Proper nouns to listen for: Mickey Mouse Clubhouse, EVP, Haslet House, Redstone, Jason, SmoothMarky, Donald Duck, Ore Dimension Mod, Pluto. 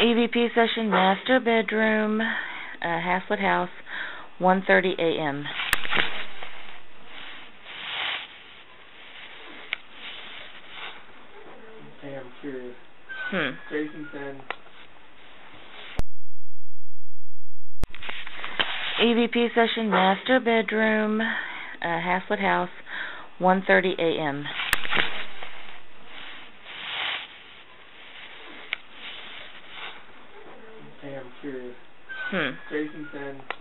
EVP session, master bedroom, Haslet House, 1:30 a.m. Hey, I'm curious. Jason said. EVP session, master bedroom, Haslet House, 1:30 a.m. Hey, I'm curious. Jason said.